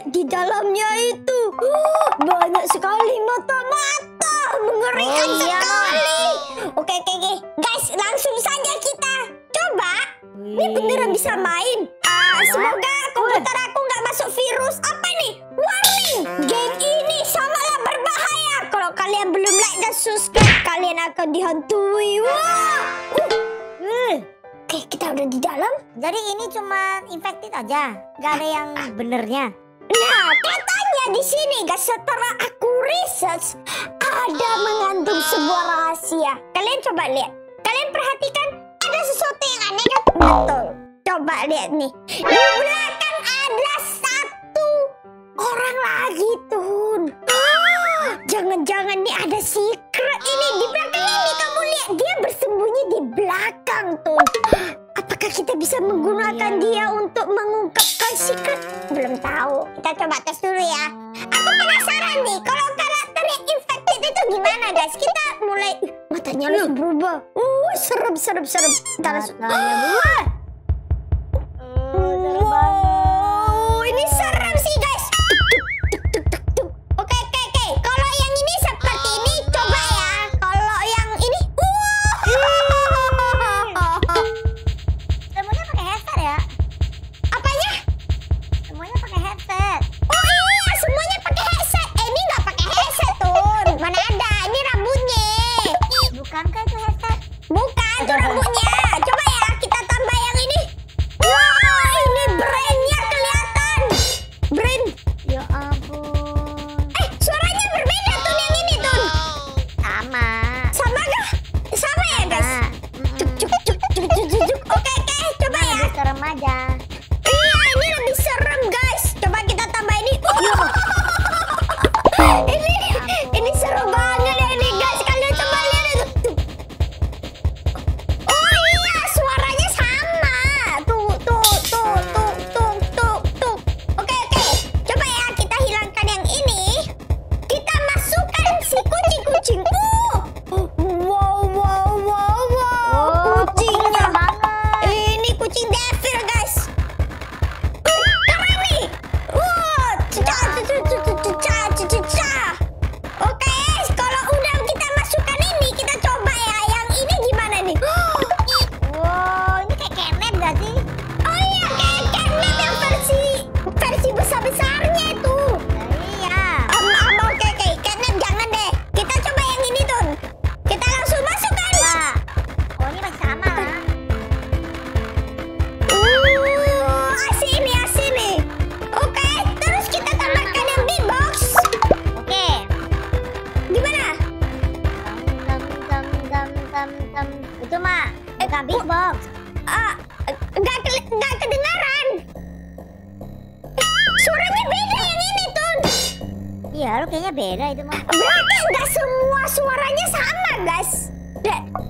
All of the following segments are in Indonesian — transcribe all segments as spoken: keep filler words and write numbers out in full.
ada di dalamnya itu. Uh, banyak sekali mata-mata, mengerikan oh, iya. sekali. Oke, oke, oke. Guys, langsung saja kita coba. Wih. Ini beneran bisa main. Uh, semoga komputer aku nggak masuk virus. Apa nih? Warning, game ini samalah berbahaya. Kalau kalian belum like dan subscribe, kalian akan dihantui. Wah. Uh. Uh. Oke, kita udah di dalam. Jadi ini cuma infected aja, gak ada yang benernya. Nah, katanya di sini, guys, setelah aku research ada mengandung sebuah rahasia. Kalian coba lihat, kalian perhatikan ada sesuatu yang aneh kan? Betul. Coba lihat nih, di belakang ada satu orang lagi tuh. Ah, jangan-jangan nih ada secret ini di belakang ini. Kamu lihat dia bersembunyi di belakang tuh. Apakah kita bisa menggunakan dia untuk mengungkapkan secret? Belum tahu. Kita coba tes dulu ya. Aku penasaran nih, kalau karakternya infected itu gimana, guys? Kita mulai. Matanya langsung berubah. Uh, serem, serem, serem. Kita langsung. Wah. Wow, ini serem sih, guys. Oke, oke, oke. Kalau yang ini seperti ini, coba ya. Kalau yang ini, uh. ya. Apanya? Semuanya pakai headset. Oh iya, semuanya pakai headset. Eh, ini nggak pakai headset tuh. Mana ada? Ini rambutnya. Bukankah itu headset? Bukan, itu rambutnya. Coba ya, kita tambah yang ini. Wow, ini brainnya kelihatan. Brain. Ya ampun. Eh, suaranya berbeda tuh yang ini tuh. Sama. Sama nggak? Sama ya, guys. Cuk cuk cuk cuk cuk cuk. Oke. Serem aja. Iya, ini lebih serem, guys. Coba kita tambah ini. ini ini seru banget ya ini, guys. Kalian coba lihat itu. Oh iya, suaranya sama. Tuh tuh tuh tuh tuh tuh tuh. Oke, oke. Coba ya kita hilangkan yang ini. Kita masukkan si kucing-kucing. Iya, kayaknya beda itu mah. Berarti nggak semua suaranya sama, guys.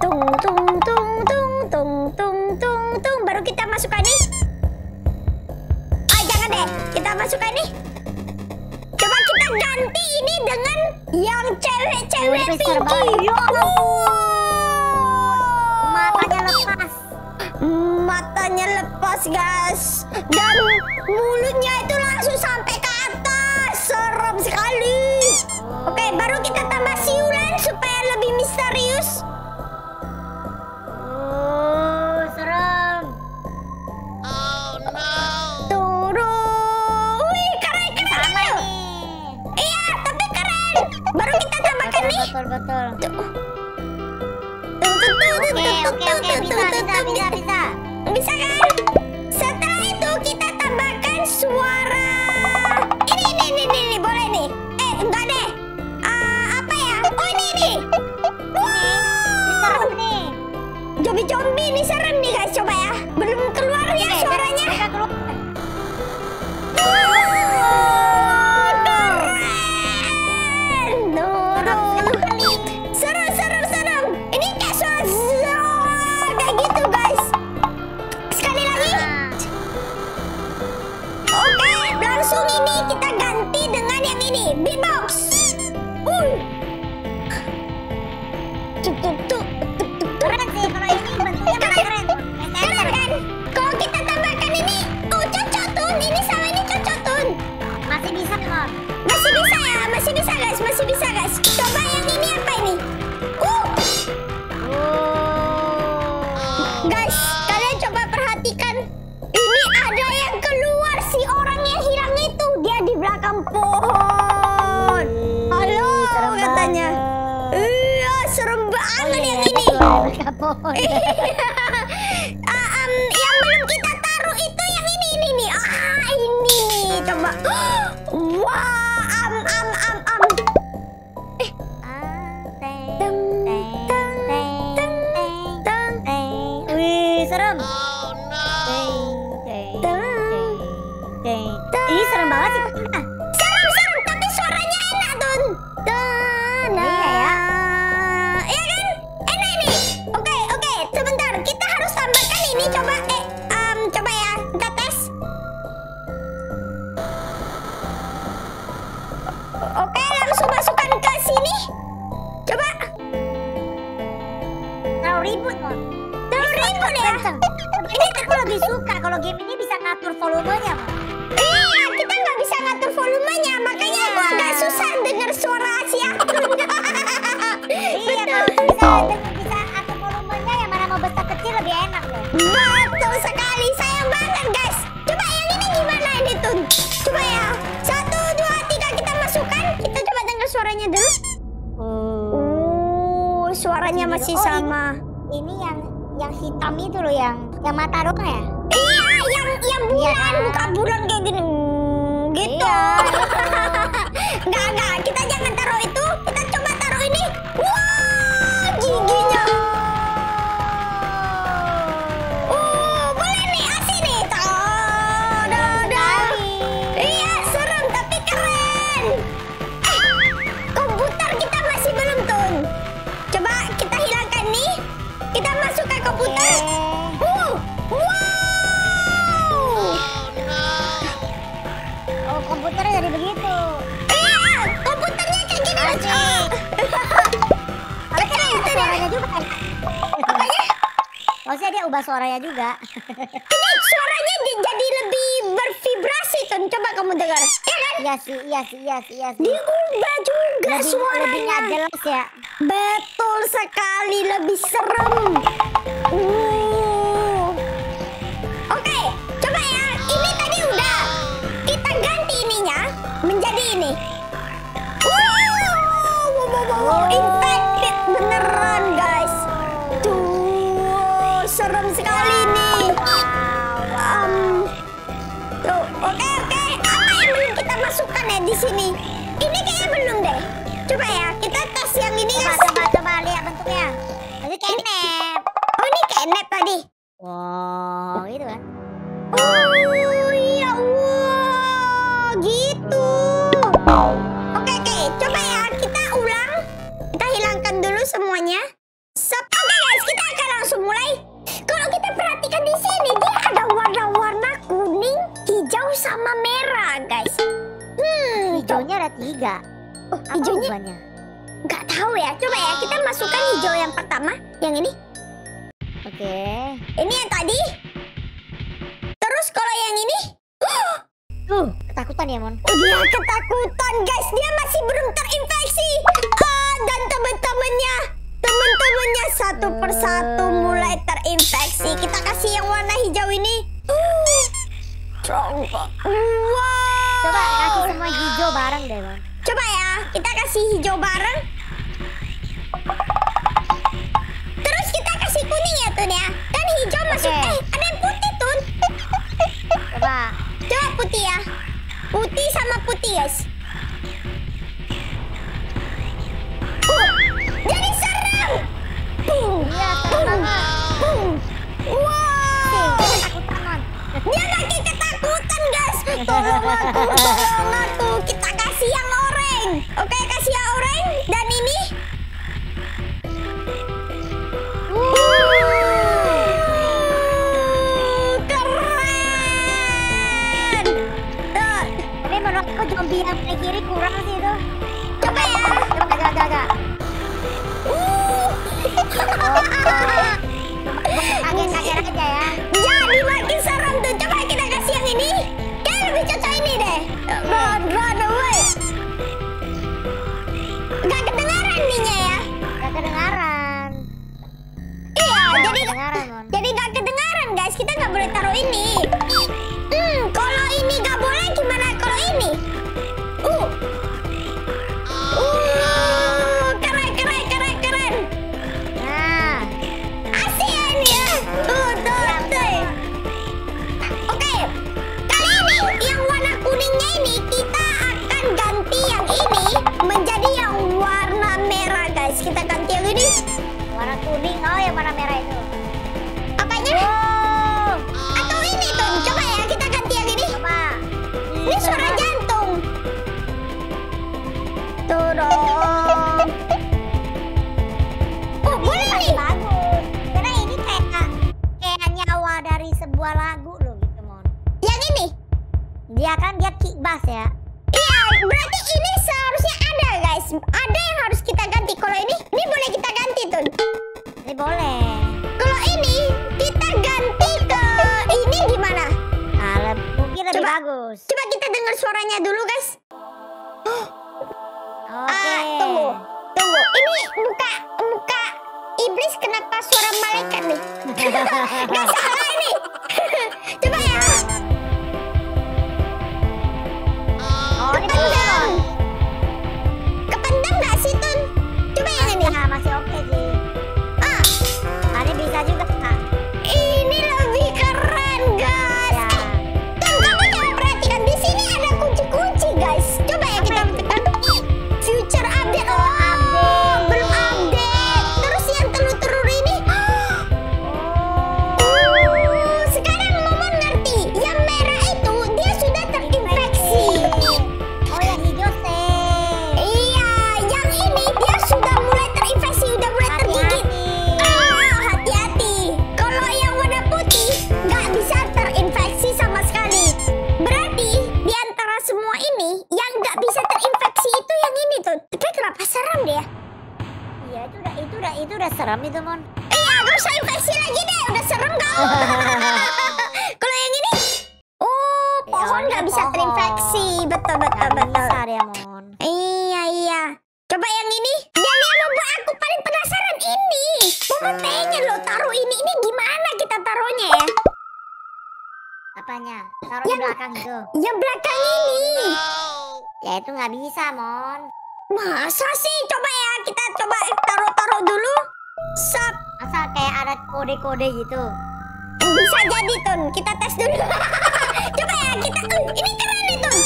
Tung tung tung tung tung tung tung tung. Baru kita masukkan nih. Oh jangan deh, kita masukkan nih. Coba kita ganti ini dengan yang cewek-cewek pinky. Matanya lepas. Matanya lepas, guys. Dan mulutnya itu langsung sampai ke serem sekali. Oke, baru kita tambah siulan supaya lebih misterius. Oh, serem. Oh no. Turun. Wih, keren keren. Sama nih. Iya, tapi keren. Baru kita tambahkan nih. Betul betul. Oke oke oke, bisa bisa bisa bisa. Bisa kan? Setelah itu kita tambahkan suara. Ini, ini, ini, boleh nih. Eh, enggak deh. Uh, apa ya? Oh, ini, ini. Wow. Zombie-zombie ini serem nih, guys. Coba ya. Belum keluar ya suaranya. Masih Momon. uh, um, yang belum kita taruh itu yang ini ini nih. Ah, ini nih coba. Wow, am am am am. Eh. Teng teng teng teng teng. Wih, serem. Oh no. Teng teng. Ini serem banget sih. Volumenya, iya kita nggak bisa ngatur volumenya, makanya iya. Aku agak susah dengar suara si Atul. Iya kalau bisa bisa atur volumenya, yang mana mau besar kecil lebih enak loh. Betul sekali, sayang banget guys. Coba yang ini gimana ini tuh? Coba ya, satu dua tiga kita masukkan, kita coba dengar suaranya dulu. Oh, suaranya masih oh, sama. Ini, ini yang yang hitam itu loh, yang yang mata roka ya. Iya bulan, ya. Bukan bulan kayak gini gitu. Iya. Enggak, enggak, kita jangan taruh itu. Kita coba taruh ini. Wow, giginya. Oh, uh, boleh nih, asik nih. Tadadadam. Iya, serem tapi keren. Eh, komputer kita masih belum tuh. Coba kita hilangkan nih. Kita masuk ke komputer. Okay. Uh, wow. Komputernya jadi begitu. Iya, komputernya kayak gini aja. Oke, itu suaranya juga. Apanya? Maksudnya dia ubah suaranya juga. Ini suaranya jadi lebih bervibrasi kan? Coba kamu dengar. Iya kan? Iya sih, iya sih, iya sih, iya sih. Diubah juga lebih, suaranya. Lebih nggak jelas ya. Betul sekali, lebih serem. Uh. Oke, coba ya. Ini tadi udah. Kita ganti ininya menjadi ini. Wow, infected beneran guys. Tuh, serem sekali nih. Um, tuh, oke oke. Apa yang belum kita masukkan ya di sini? Ini kayaknya belum deh. Coba ya, kita tes yang ini guys. Coba coba lihat bentuknya. Ini kayak nap. Oh, ini kayak nap tadi. Wow, gitu kan? Oh iya, wow. Gitu. Oke oke, coba ya kita ulang. Kita hilangkan dulu semuanya. Oke guys, kita akan langsung mulai. Kalau kita perhatikan di sini, dia ada warna-warna kuning, hijau sama merah, guys. Hmm, hijaunya ada tiga. Oh, hijaunya banyak. Nggak tahu ya. Coba ya kita masukkan hijau yang pertama, yang ini. Oke. Ini yang tadi. Terus kalau yang ini, Uh, ketakutan ya Mon. Oh, dia ketakutan guys, dia masih belum terinfeksi. Ah, dan teman-temannya, teman-temannya satu persatu mulai terinfeksi. Kita kasih yang warna hijau ini. Uh, strong. Wow. Coba kasih semua hijau bareng deh Mon. Coba ya, kita kasih hijau bareng. Terus kita kasih kuning ya Tun ya. Dan hijau okay. Masuk. Eh, ada yang putih Tun. Coba. Coba putih ya. Putih sama putih guys. Uh, jadi serem. Boom. Iya, boom. Boom. Wow. Ketakutan. Dia lagi ketakutan guys. Tolong aku, tolong aku. Kita kasih yang oranye. Oke, kasih yang oranye. Dan ini. Wow. Kok zombie yang paling kiri kurang sih itu. Coba ya. Coba, coba, coba. Uh. Kaget-kaget aja ya. Jadi makin serem tuh. Coba kita kasih yang ini. Kayaknya lebih cocok ini deh. Run, run away. Gak kedengaran ninya ya. Gak kedengaran. Iya, gak jadi kedengaran, jadi gak kedengaran guys. Kita gak boleh taruh ini. Hmm, kalau ini gak boleh gimana kalau ini? Uh. Uh, keren, keren, keren, keren. Nah. lagu lo gitu, Mon. Yang ini? Dia kan dia kick bass ya. Iya, berarti ini seharusnya ada guys. Ada yang harus kita ganti. Kalau ini, ini boleh kita ganti tuh. Ini boleh. Kalau ini kita ganti ke ini gimana? Nah, mungkin lebih coba, bagus. Coba kita dengar suaranya dulu guys. Oh. Oke. Okay. Ah, tunggu, tunggu. Ini muka muka iblis kenapa suara malaikat nih? Gak salah ini. Coba ya. Oh, kependam. Kependam gak sih Tun? Coba yang ini. Ya, masih oke okay sih. Ah, ada bisa juga. Ah. Ini lebih keren guys. Ya. Eh, Tun, kamu coba perhatikan di sini ada kunci-kunci guys. Coba ya kita tekan future update. Oh, update. Belum update. Terus yang telur-telur ini. Oh, sekarang Momon ngerti. Yang merah itu dia sudah terinfeksi. Oh, yang hijau teh. Iya, yang ini dia sudah mulai terinfeksi, udah mulai tergigit. Oh, hati-hati. Kalau yang warna putih nggak bisa terinfeksi sama sekali. Berarti di antara semua ini yang nggak bisa terinfeksi itu yang ini tuh. Tapi kenapa seram dia? Iya, itu udah itu udah itu udah seram itu, Mon. Iya, gak usah infeksi lagi deh, udah serem kau. Kalau yang ini, oh pohon nggak bisa pohon. terinfeksi, betul betul gak betul. Bisa dia, Mon. Iya iya. Coba yang ini. Dia yang membuat aku paling penasaran ini. Momon pengen lo taruh ini. Ini gimana kita taruhnya ya? Apanya? Taruh yang, di belakang itu. Yang belakang ini. Ya itu nggak bisa, Mon. Masa sih? Coba ya kita coba taruh-taruh dulu. Sap. Masa kayak ada kode-kode gitu. Bisa jadi, Tun. Kita tes dulu. Coba ya kita. Uh, ini keren nih, Tun.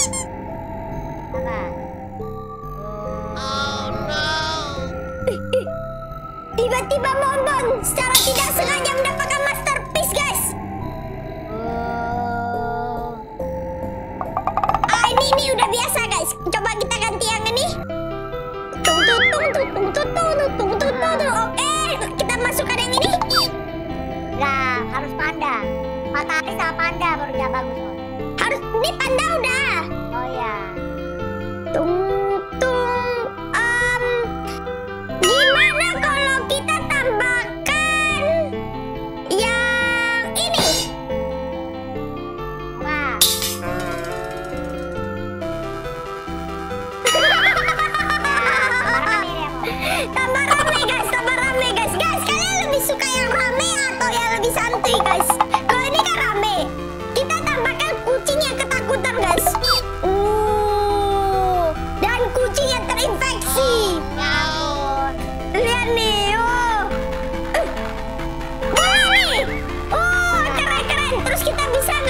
Apa? Oh no. Tiba-tiba Momon secara tidak sengaja mendapatkan masterpiece, guys. Oh. Ah, ini ini udah biasa, guys. Coba kita ganti yang ini. Oke, kita masukkan yang ini. Nah, harus panda. Matahari sama panda baru dia bagus. Harus ini panda udah. Oh ya. Tung tung um. Gimana kalau kita tambahkan yang ini? Wah. Tambah rame guys, tambah rame guys. Guys, kalian lebih suka yang rame atau yang lebih santai guys? Kalau ini kan rame, kita tambahkan kucing yang ketakutan guys. Uh, dan kucing yang terinfeksi. Oh, lihat nih, oh, uh, wah nih, oh keren keren. Terus kita bisa